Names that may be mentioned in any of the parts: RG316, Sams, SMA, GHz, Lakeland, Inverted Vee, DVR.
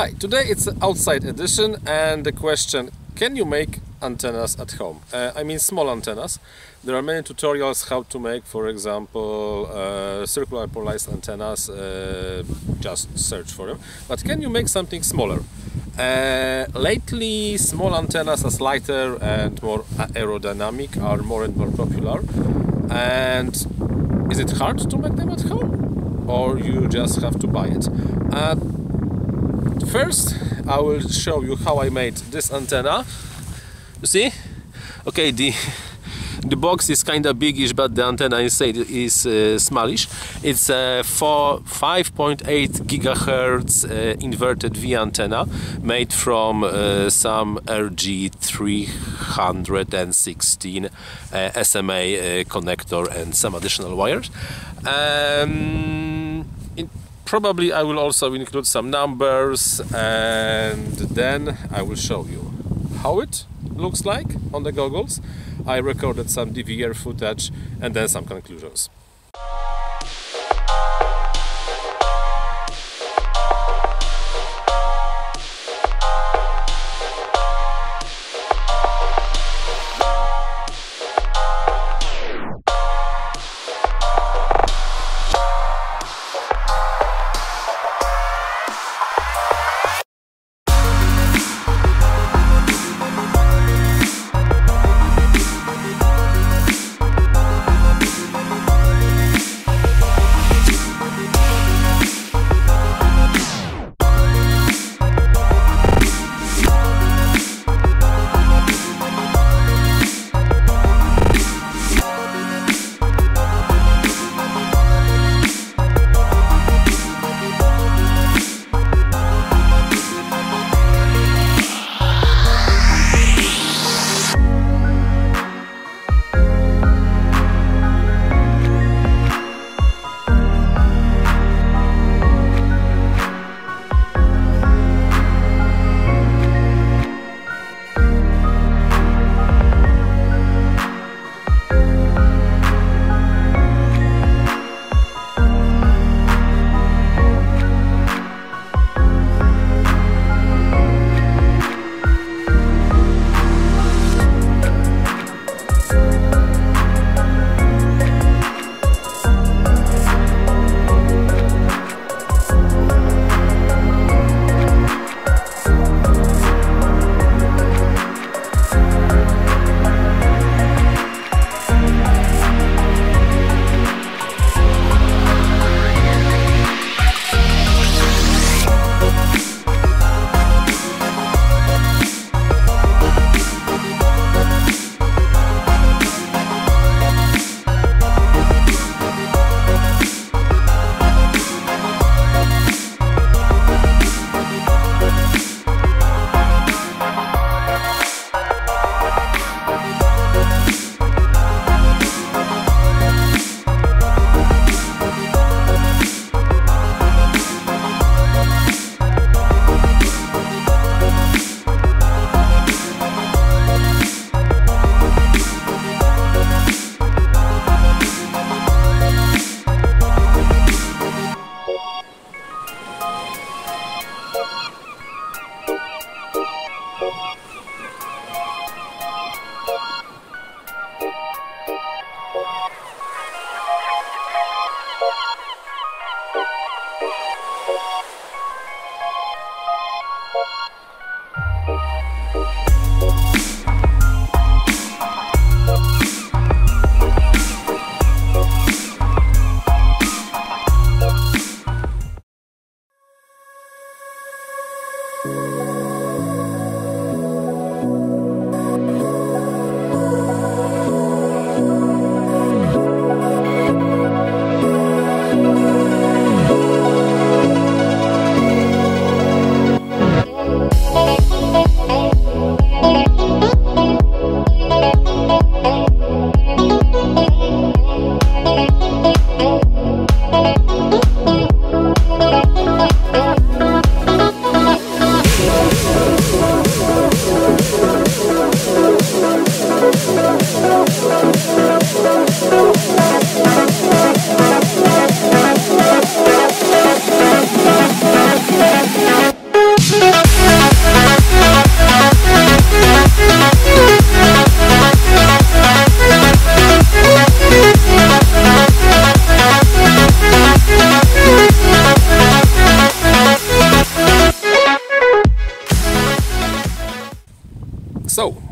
Hi, today it's an outside edition and the question, can you make antennas at home? I mean small antennas. There are many tutorials how to make, for example, circular polarized antennas, just search for them. But can you make something smaller? Lately small antennas as lighter and more aerodynamic are more and more popular. And is it hard to make them at home? Or you just have to buy it? First, I will show you how I made this antenna. You see? Okay, the box is kind of biggish, but the antenna inside is smallish. It's a 5.8 GHz inverted Vee antenna made from some RG316 SMA connector and some additional wires. Probably I will also include some numbers and then I will show you how it looks like on the goggles. I recorded some DVR footage and then some conclusions.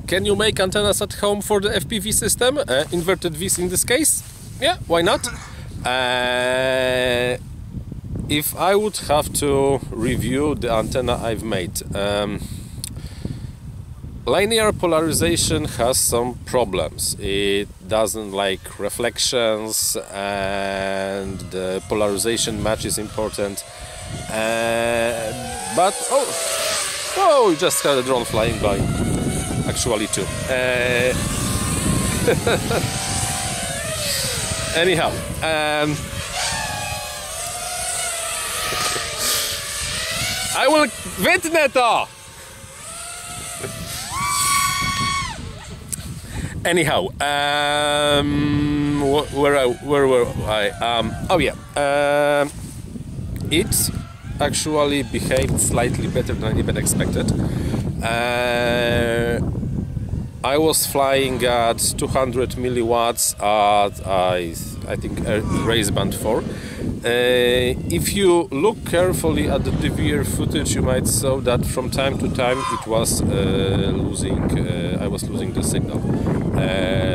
Can you make antennas at home for the FPV system? Inverted Vs in this case? Yeah, why not? If I would have to review the antenna I've made, linear polarization has some problems. It doesn't like reflections, and the polarization match is important. But oh, you just had a drone flying by. Actually, too. Anyhow, I will witness it. Anyhow, where were I? Oh yeah, it actually behaved slightly better than even expected. I was flying at 200 milliwatts at I think race band 4. If you look carefully at the DVR footage, you might see that from time to time it was I was losing the signal.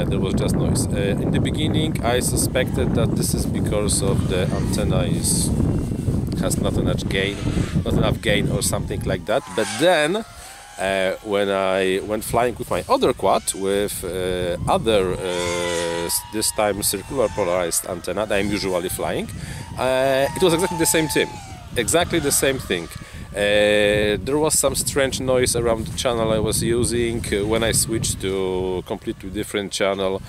There was just noise. In the beginning, I suspected that this is because of the antenna has not enough gain or something like that. But then, when I went flying with my other quad, with this time circular polarized antenna that I'm usually flying, it was exactly the same thing. There was some strange noise around the channel I was using. When I switched to completely different channel,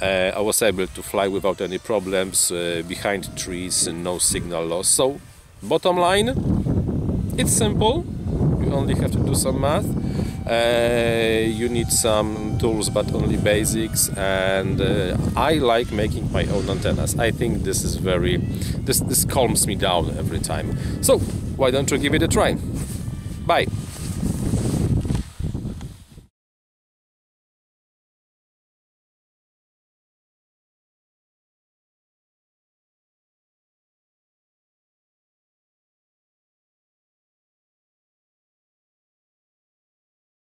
I was able to fly without any problems, behind trees and no signal loss. So bottom line, it's simple. You only have to do some math. You need some tools, but only basics. And I like making my own antennas. I think this is this calms me down every time. So why don't you give it a try? Bye.